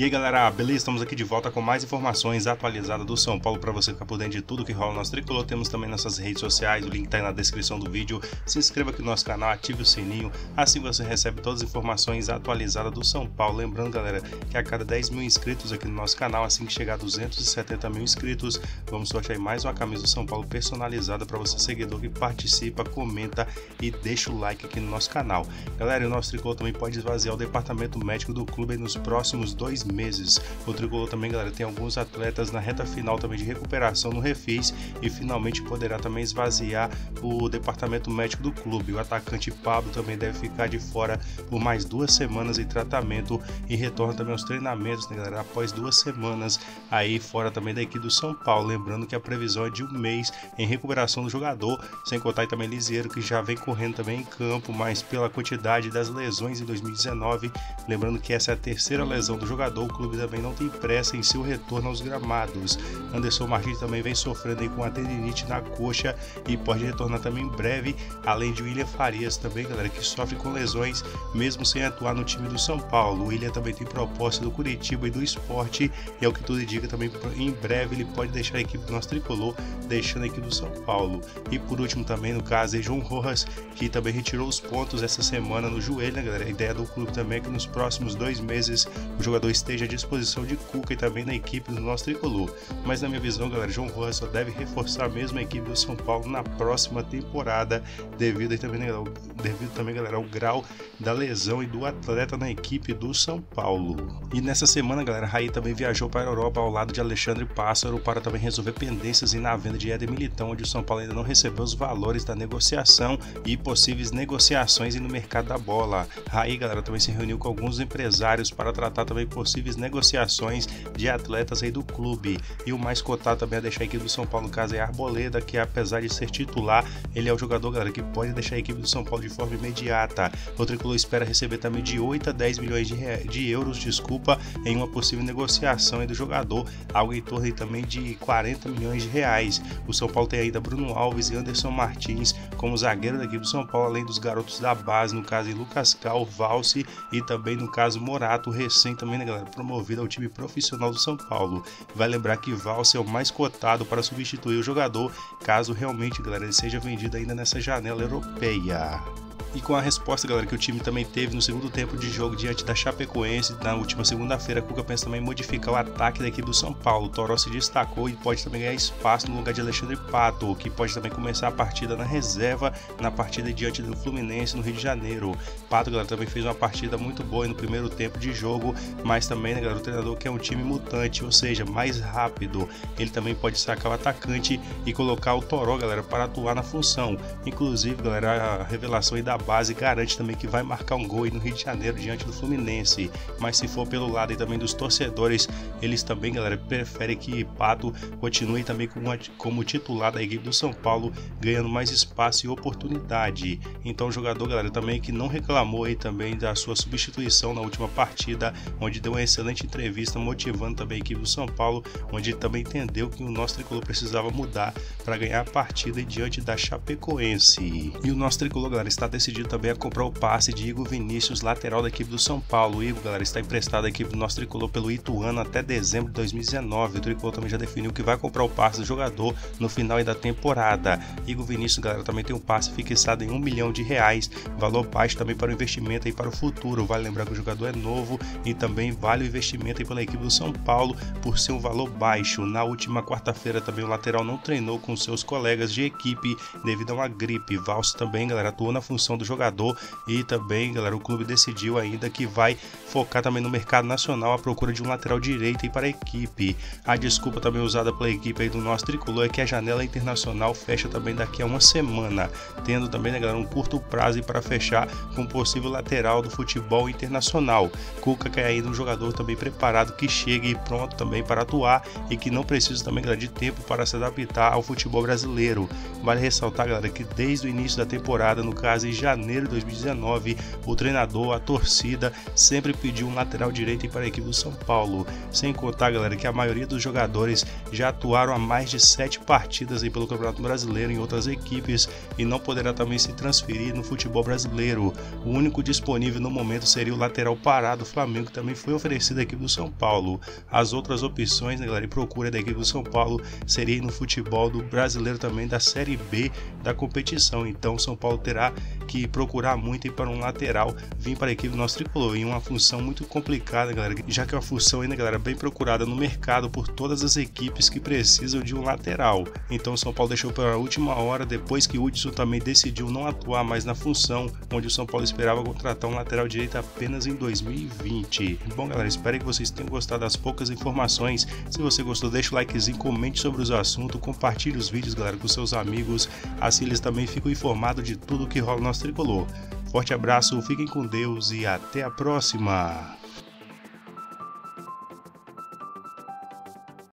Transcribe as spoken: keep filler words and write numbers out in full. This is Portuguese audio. E aí galera, beleza? Estamos aqui de volta com mais informações atualizadas do São Paulo para você ficar por dentro de tudo que rola no nosso tricolor. Temos também nossas redes sociais, o link tá aí na descrição do vídeo. Se inscreva aqui no nosso canal, ative o sininho, assim você recebe todas as informações atualizadas do São Paulo. Lembrando galera, que a cada dez mil inscritos aqui no nosso canal, assim que chegar a duzentos e setenta mil inscritos, vamos sortear mais uma camisa do São Paulo personalizada para você seguidor que participa, comenta e deixa o like aqui no nosso canal. Galera, o nosso tricolor também pode esvaziar o departamento médico do clube nos próximos dois meses. O tricolor também, galera, tem alguns atletas na reta final também de recuperação no Refis e finalmente poderá também esvaziar o departamento médico do clube. O atacante Pablo também deve ficar de fora por mais duas semanas em tratamento e retorna também aos treinamentos, né, galera, após duas semanas aí fora também da equipe do São Paulo. Lembrando que a previsão é de um mês em recuperação do jogador, sem contar aí também Liseiro, que já vem correndo também em campo, mas pela quantidade das lesões em dois mil e dezenove, lembrando que essa é a terceira lesão do jogador, o clube também não tem pressa em seu retorno aos gramados. Anderson Martins também vem sofrendo aí com a tendinite na coxa e pode retornar também em breve, além de William Farias também, galera, que sofre com lesões mesmo sem atuar no time do São Paulo. O William também tem proposta do Curitiba e do Esporte, e é o que tudo indica também, em breve ele pode deixar a equipe do nosso tricolor, deixando a equipe do São Paulo. E por último também, no caso, é João Rojas, que também retirou os pontos essa semana no joelho, né, galera? A ideia do clube também é que nos próximos dois meses o jogador esteja à disposição de Cuca e também da equipe do nosso tricolor. Mas na minha visão, galera, João Rojas só deve reforçar mesmo a equipe do São Paulo na próxima temporada, devido, aí também, né, devido também, galera, ao grau da lesão e do atleta na equipe do São Paulo. E nessa semana, galera, Raí também viajou para a Europa ao lado de Alexandre Pássaro para também resolver pendências e na venda de Edmilitão, onde o São Paulo ainda não recebeu os valores da negociação e possíveis negociações no mercado da bola. Raí, galera, também se reuniu com alguns empresários para tratar também possíveis negociações de atletas aí do clube. E o mais cotado também a deixar a equipe do São Paulo, no caso, é Arboleda, que apesar de ser titular, ele é o jogador, galera, que pode deixar a equipe do São Paulo de forma imediata. O tricolor espera receber também de oito a dez milhões de, de euros, desculpa, em uma possível negociação aí do jogador, algo em torno aí também de quarenta milhões de reais. O São Paulo tem ainda Bruno Alves e Anderson Martins como zagueiro da equipe do São Paulo, além dos garotos da base, no caso, em Lucas Cal, Valsi e também, no caso, Morato, recém também, né, galera, promovido ao time profissional do São Paulo. Vai lembrar que Valsi é o mais cotado para substituir o jogador, caso realmente, galera, ele seja vendido ainda nessa janela europeia. E com a resposta, galera, que o time também teve no segundo tempo de jogo diante da Chapecoense na última segunda-feira, Cuca pensa também em modificar o ataque da equipe do São Paulo. Toró se destacou e pode também ganhar espaço no lugar de Alexandre Pato, que pode também começar a partida na reserva na partida diante do Fluminense no Rio de Janeiro. Pato, galera, também fez uma partida muito boa no primeiro tempo de jogo, mas também, né, galera, o treinador quer um time mutante, ou seja, mais rápido. Ele também pode sacar o atacante e colocar o Toró, galera, para atuar na função. Inclusive, galera, a revelação aí da base garante também que vai marcar um gol aí no Rio de Janeiro diante do Fluminense. Mas se for pelo lado aí também dos torcedores, eles também, galera, preferem que Pato continue também como, como titular da equipe do São Paulo, ganhando mais espaço e oportunidade. Então o jogador, galera, também que não reclamou aí também da sua substituição na última partida, onde deu uma excelente entrevista motivando também a equipe do São Paulo, onde também entendeu que o nosso tricolor precisava mudar para ganhar a partida diante da Chapecoense. E o nosso tricolor, galera, está decidido também a comprar o passe de Igor Vinícius, lateral da equipe do São Paulo. O Igor, galera, está emprestado à equipe do nosso tricolor pelo Ituano até dezembro de dois mil e dezenove. O tricolor também já definiu que vai comprar o passe do jogador no final da temporada. Igor Vinícius, galera, também tem um passe fixado em um milhão de reais, valor baixo também para o investimento e para o futuro. Vale lembrar que o jogador é novo e também vale o investimento aí pela equipe do São Paulo por ser um valor baixo. Na última quarta-feira também o lateral não treinou com seus colegas de equipe devido a uma gripe. Valsi também, galera, atuou na função do jogador e também, galera, o clube decidiu ainda que vai focar também no mercado nacional à procura de um lateral direito aí para a equipe. A desculpa também usada pela equipe aí do nosso tricolor é que a janela internacional fecha também daqui a uma semana, tendo também, né, galera, um curto prazo para fechar com um possível lateral do futebol internacional. Cuca quer ainda um jogador também preparado que chegue e pronto também para atuar e que não precisa também, galera, de tempo para se adaptar ao futebol brasileiro. Vale ressaltar, galera, que desde o início da temporada, no caso, já janeiro de dois mil e dezenove, o treinador, a torcida, sempre pediu um lateral direito para a equipe do São Paulo. Sem contar, galera, que a maioria dos jogadores já atuaram há mais de sete partidas aí pelo Campeonato Brasileiro em outras equipes e não poderá também se transferir no futebol brasileiro. O único disponível no momento seria o lateral Pará do Flamengo, que também foi oferecido à equipe do São Paulo. As outras opções, né, galera, e procura da equipe do São Paulo seria no futebol do brasileiro também da Série B da competição. Então São Paulo terá que procurar muito e para um lateral vir para a equipe do nosso tricolor, em uma função muito complicada, galera, já que é uma função ainda, galera, bem procurada no mercado por todas as equipes que precisam de um lateral. Então São Paulo deixou para a última hora, depois que o Hudson também decidiu não atuar mais na função, onde o São Paulo esperava contratar um lateral direito apenas em dois mil e vinte. Bom, galera, espero que vocês tenham gostado das poucas informações. Se você gostou, deixa o likezinho, comente sobre os assuntos, compartilhe os vídeos, galera, com seus amigos, assim eles também ficam informados de tudo que rola no nosso tricolor. Forte abraço, fiquem com Deus e até a próxima!